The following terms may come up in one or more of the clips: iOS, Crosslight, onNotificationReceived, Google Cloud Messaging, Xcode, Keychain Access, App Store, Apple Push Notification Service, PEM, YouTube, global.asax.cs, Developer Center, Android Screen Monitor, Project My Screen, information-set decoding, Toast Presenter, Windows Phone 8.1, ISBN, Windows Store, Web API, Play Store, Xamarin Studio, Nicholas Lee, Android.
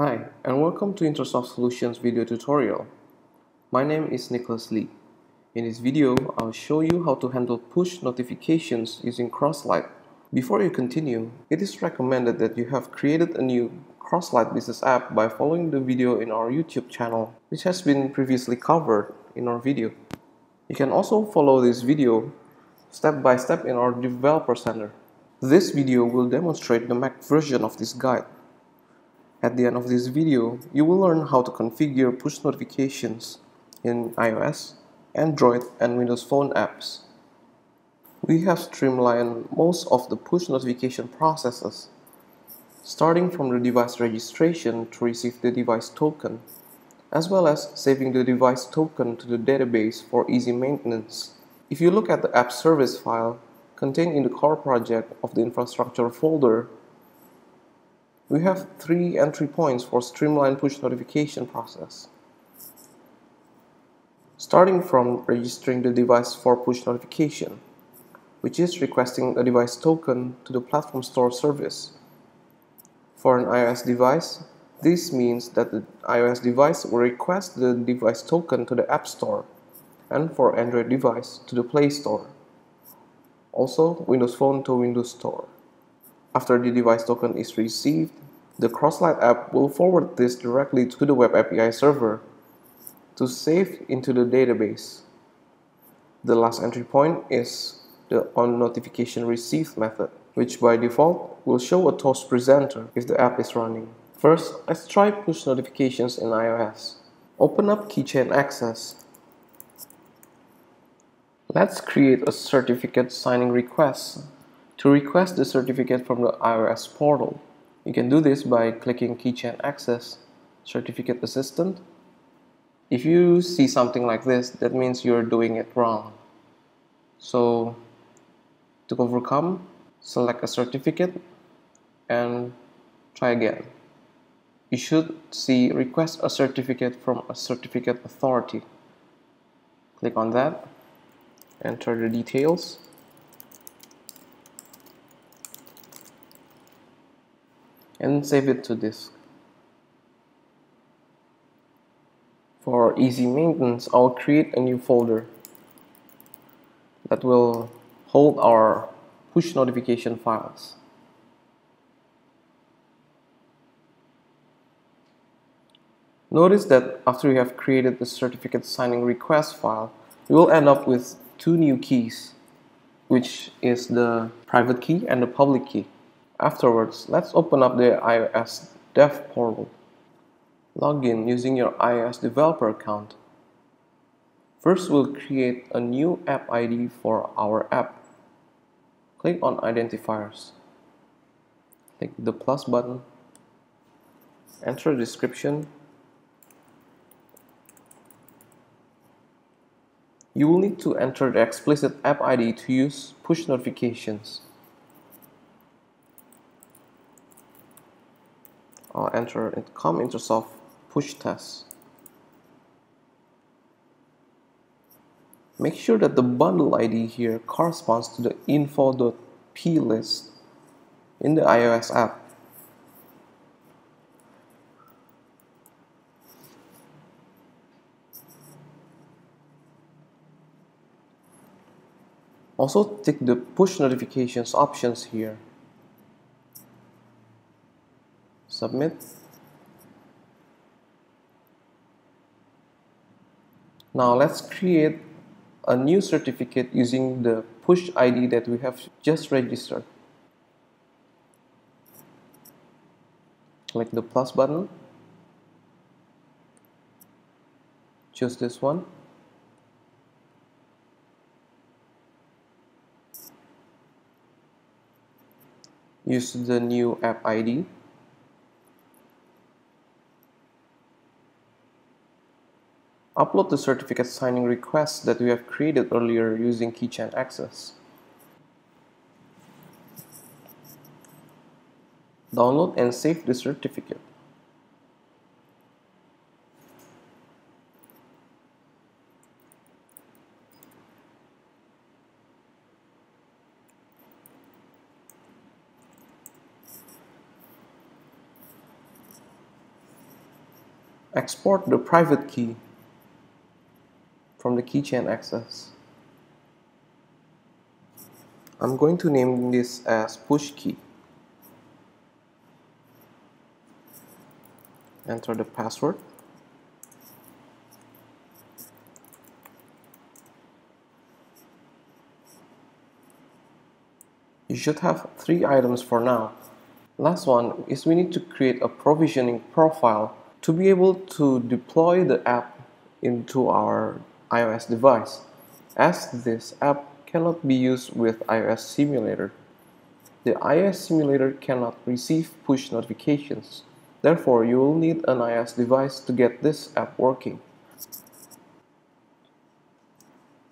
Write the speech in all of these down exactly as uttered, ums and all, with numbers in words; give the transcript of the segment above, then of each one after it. Hi, and welcome to Intersoft Solutions video tutorial. My name is Nicholas Lee. In this video, I'll show you how to handle push notifications using Crosslight. Before you continue, it is recommended that you have created a new Crosslight business app by following the video in our YouTube channel, which has been previously covered in our video. You can also follow this video step by step in our Developer Center. This video will demonstrate the Mac version of this guide. At the end of this video, you will learn how to configure push notifications in iOS, Android, and Windows Phone apps. We have streamlined most of the push notification processes, starting from the device registration to receive the device token, as well as saving the device token to the database for easy maintenance. If you look at the app service file contained in the core project of the infrastructure folder, we have three entry points for streamlined push notification process. Starting from registering the device for push notification, which is requesting a device token to the platform store service. For an iOS device, this means that the iOS device will request the device token to the App Store, and for Android device to the Play Store. Also, Windows Phone to Windows Store. After the device token is received, the Crosslight app will forward this directly to the Web A P I server to save into the database. The last entry point is the onNotificationReceived method, which by default will show a Toast Presenter if the app is running. First, let's try push notifications in iOS. Open up Keychain Access. Let's create a certificate signing request. To request the certificate from the iOS portal, you can do this by clicking Keychain Access, Certificate Assistant. If you see something like this, that means you're doing it wrong. So, to overcome, select a certificate and try again. You should see Request a Certificate from a Certificate Authority. Click on that, enter the details. And save it to disk. For easy maintenance, I'll create a new folder that will hold our push notification files. Notice that after you have created the certificate signing request file, you will end up with two new keys, which is the private key and the public key. Afterwards, let's open up the iOS dev portal. Log in using your iOS developer account. First, we'll create a new app I D for our app. Click on identifiers. Click the plus button. Enter description. You will need to enter the explicit app I D to use push notifications. I'll enter .com Intersoft push test. Make sure that the bundle I D here corresponds to the info.p list in the iOS app. Also, tick the push notifications options here. Submit. Now let's create a new certificate using the push I D that we have just registered. Click the plus button. Choose this one. Use the new app I D. Upload the certificate signing request that we have created earlier using Keychain Access. Download and save the certificate. export the private key from the Keychain Access. I'm going to name this as push key. Enter the password. You should have three items for now. Last one is we need to create a provisioning profile to be able to deploy the app into our iOS device, as this app cannot be used with iOS simulator. The iOS simulator cannot receive push notifications. Therefore, you will need an iOS device to get this app working.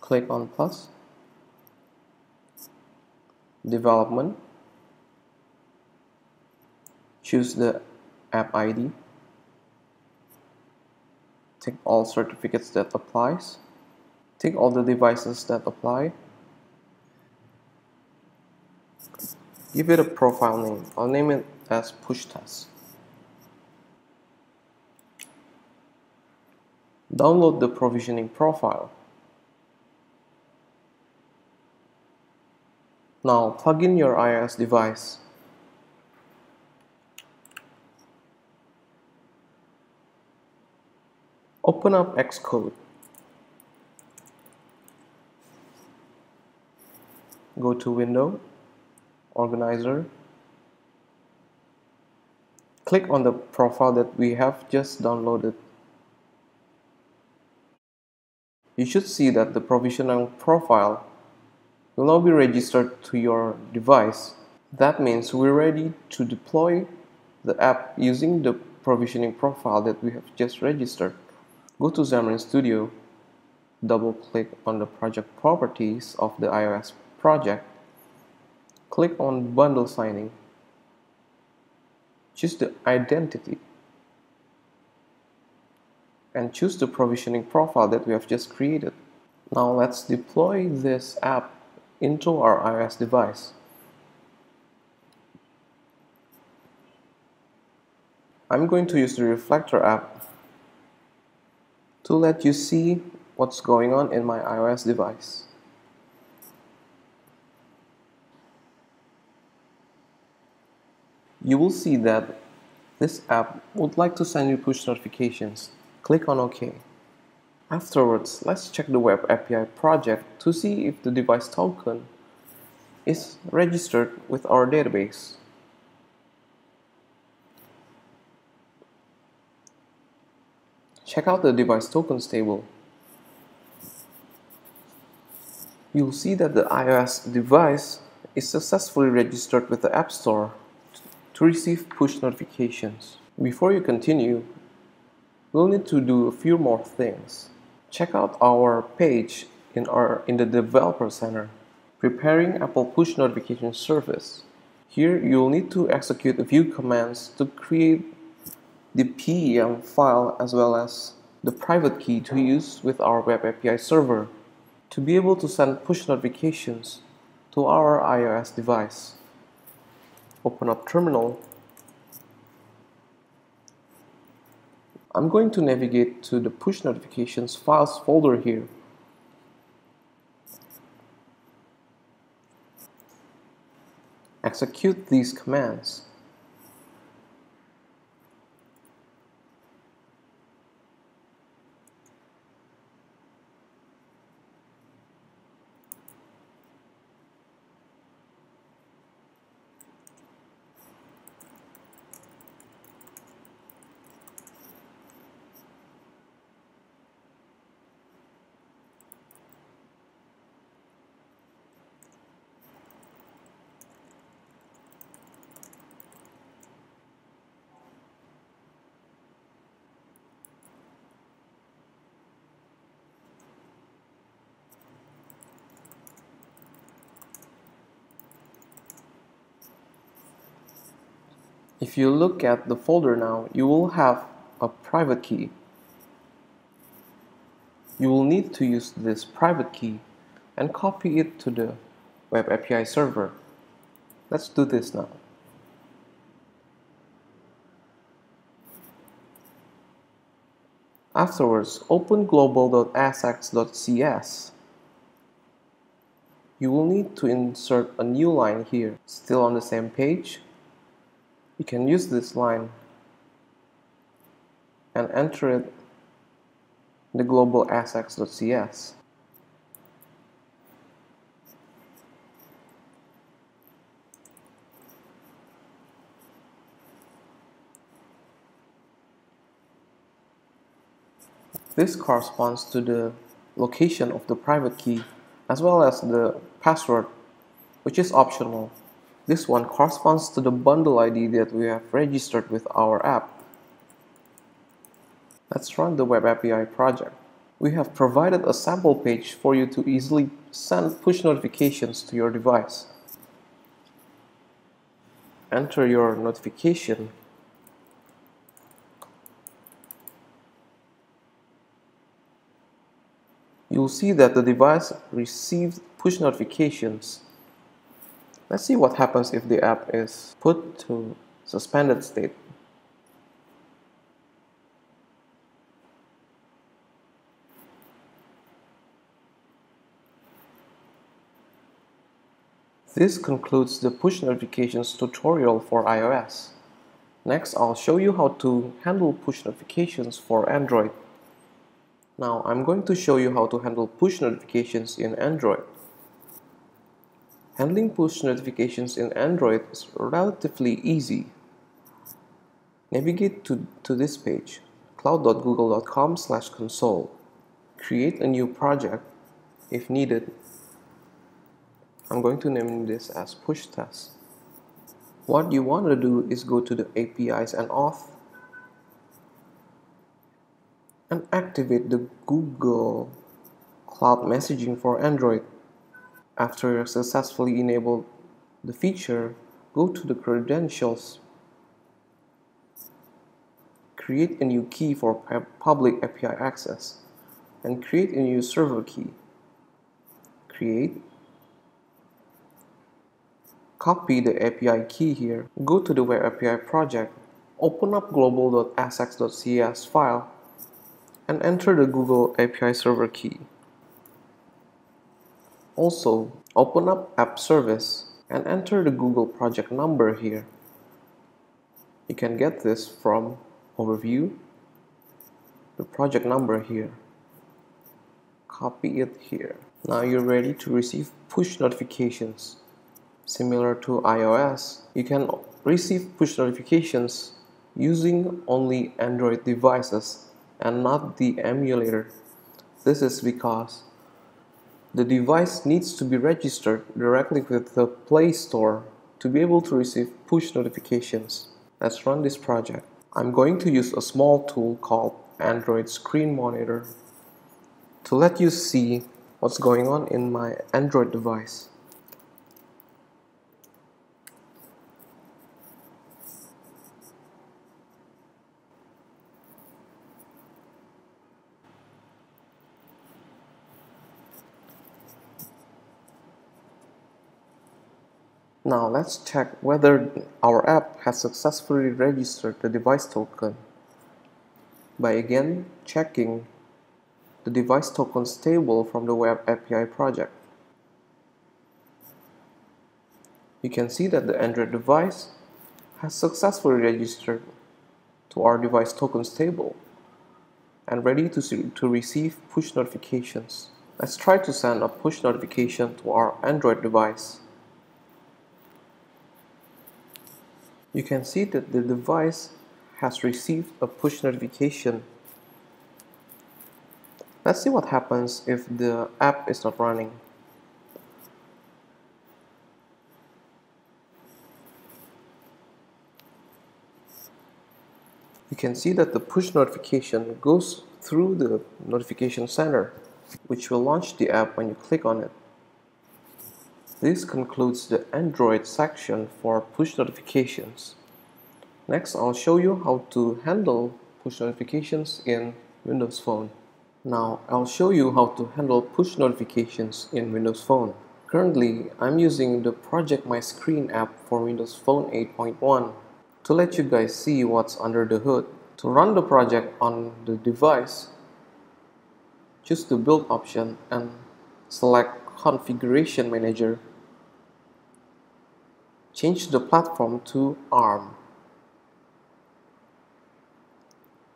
Click on plus, development, choose the app I D, take all certificates that applies, take all the devices that apply, give it a profile name. I'll name it as push task. Download the provisioning profile. Now plug in your iOS device. Open up Xcode. Go to Window, Organizer. Click on the profile that we have just downloaded. You should see that the provisioning profile will now be registered to your device. That means we're ready to deploy the app using the provisioning profile that we have just registered. Go to Xamarin Studio, double-click on the project properties of the iOS project, click on Bundle Signing, choose the identity, and choose the provisioning profile that we have just created. Now let's deploy this app into our iOS device. I'm going to use the Reflector app to let you see what's going on in my iOS device. You will see that this app would like to send you push notifications. Click on OK. Afterwards, let's check the Web A P I project to see if the device token is registered with our database. Check out the device tokens table. You'll see that the iOS device is successfully registered with the App Store to receive push notifications. Before you continue, we'll need to do a few more things. Check out our page in, our, in the Developer Center, preparing Apple Push Notification Service. Here you'll need to execute a few commands to create the P E M file as well as the private key to use with our Web A P I server to be able to send push notifications to our iOS device. Open up Terminal. I'm going to navigate to the push notifications files folder here. Execute these commands. If you look at the folder now, you will have a private key. You will need to use this private key and copy it to the Web A P I server. Let's do this now. Afterwards, open global dot a sax dot c s. You will need to insert a new line here. Still on the same page, you can use this line and enter it in the global a sax dot c s. This corresponds to the location of the private key as well as the password, which is optional. This one corresponds to the bundle I D that we have registered with our app. Let's run the Web A P I project. We have provided a sample page for you to easily send push notifications to your device. Enter your notification . You'll see that the device received push notifications. Let's see what happens if the app is put to suspended state. This concludes the push notifications tutorial for iOS. Next, I'll show you how to handle push notifications for Android. Now, I'm going to show you how to handle push notifications in Android. Handling push notifications in Android is relatively easy. Navigate to, to this page, cloud dot google dot com slash console. Create a new project if needed. I'm going to name this as push test. What you want to do is go to the A P Is and auth, and activate the Google Cloud Messaging for Android. After you successfully enabled the feature, go to the credentials. Create a new key for public A P I access and create a new server key. Create. Copy the A P I key here. Go to the Web A P I project. Open up global dot a sax dot c s file and enter the Google A P I server key. Also, open up app service and enter the Google project number here. You can get this from overview, the project number here. Copy it here. Now you're ready to receive push notifications. Similar to iOS, you can receive push notifications using only Android devices and not the emulator. This is because the device needs to be registered directly with the Play Store to be able to receive push notifications. Let's run this project. I'm going to use a small tool called Android Screen Monitor to let you see what's going on in my Android device. Now let's check whether our app has successfully registered the device token by again checking the device tokens table from the Web A P I project. You can see that the Android device has successfully registered to our device tokens table and ready to, see, to receive push notifications. Let's try to send a push notification to our Android device. You can see that the device has received a push notification. Let's see what happens if the app is not running. You can see that the push notification goes through the notification center, which will launch the app when you click on it. This concludes the Android section for push notifications. Next, I'll show you how to handle push notifications in Windows Phone. Now, I'll show you how to handle push notifications in Windows Phone. Currently, I'm using the Project My Screen app for Windows Phone eight point one to let you guys see what's under the hood. To run the project on the device, choose the Build option and select Configuration Manager. Change the platform to ARM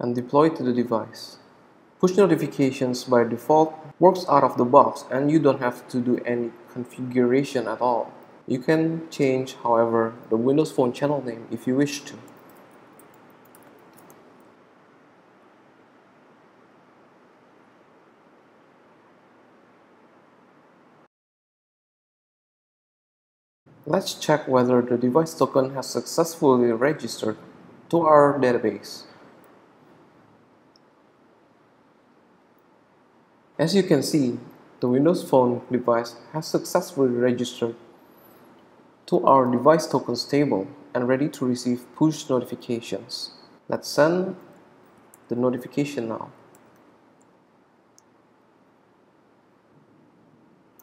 and deploy to the device. Push notifications by default works out of the box and you don't have to do any configuration at all. You can change, however, the Windows Phone channel name if you wish to. Let's check whether the device token has successfully registered to our database. As you can see, the Windows Phone device has successfully registered to our device tokens table and ready to receive push notifications. Let's send the notification now.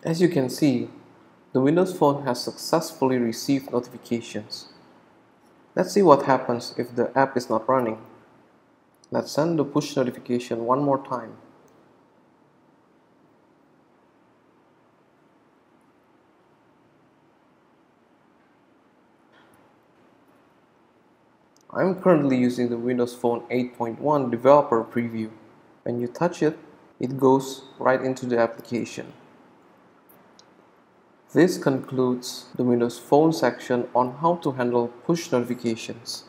As you can see, the Windows Phone has successfully received notifications. Let's see what happens if the app is not running. Let's send the push notification one more time. I'm currently using the Windows Phone eight point one developer preview. When you touch it, it goes right into the application. This concludes the Windows Phone section on how to handle push notifications.